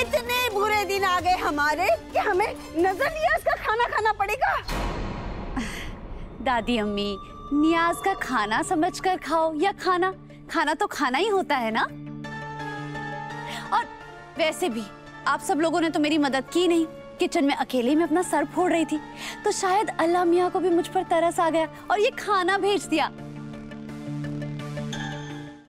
इतने बुरे दिन आ गए हमारे कि हमें नजर नियाज का खाना खाना पड़ेगा। दादी अम्मी, नियाज का खाना समझकर खाओ या खाना खाना तो खाना ही होता है ना। और वैसे भी आप सब लोगों ने तो मेरी मदद की नहीं, किचन में अकेले में अपना सर फोड़ रही थी, तो शायद अल्लाह मियां को भी मुझ पर तरस आ गया और ये खाना भेज दिया।